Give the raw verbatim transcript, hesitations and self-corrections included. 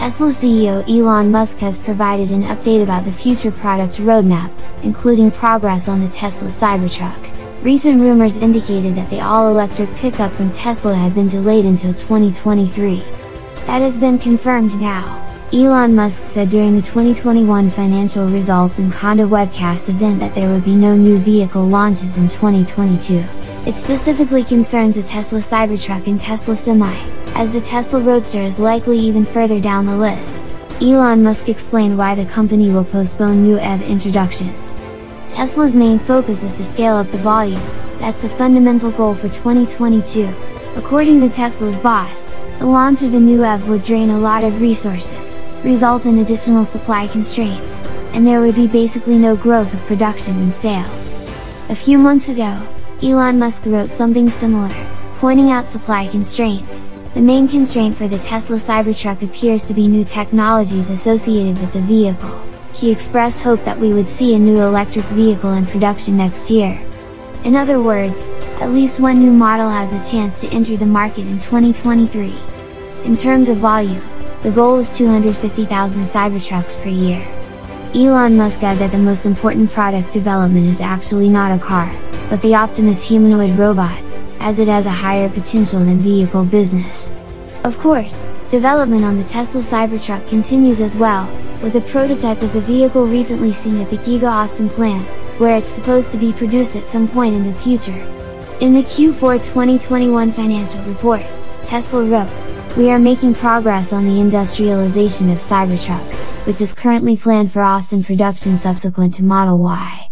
Tesla C E O Elon Musk has provided an update about the future product roadmap, including progress on the Tesla Cybertruck. Recent rumors indicated that the all-electric pickup from Tesla had been delayed until twenty twenty-three. That has been confirmed now, Elon Musk said during the twenty twenty-one financial results and Conda webcast event that there would be no new vehicle launches in twenty twenty-two. It specifically concerns the Tesla Cybertruck and Tesla Semi, as the Tesla Roadster is likely even further down the list. Elon Musk explained why the company will postpone new E V introductions. Tesla's main focus is to scale up the volume, that's the fundamental goal for twenty twenty-two. According to Tesla's boss, the launch of the new E V would drain a lot of resources, result in additional supply constraints, and there would be basically no growth of production and sales. A few months ago, Elon Musk wrote something similar, pointing out supply constraints. The main constraint for the Tesla Cybertruck appears to be new technologies associated with the vehicle. He expressed hope that we would see a new electric vehicle in production next year. In other words, at least one new model has a chance to enter the market in twenty twenty-three. In terms of volume, the goal is two hundred fifty thousand Cybertrucks per year. Elon Musk added that the most important product development is actually not a car, but the Optimus humanoid robot, as it has a higher potential than vehicle business. Of course, development on the Tesla Cybertruck continues as well, with a prototype of the vehicle recently seen at the Giga Austin plant, where it's supposed to be produced at some point in the future. In the Q four twenty twenty-one financial report, Tesla wrote, "We are making progress on the industrialization of Cybertruck, which is currently planned for Austin production subsequent to Model Y.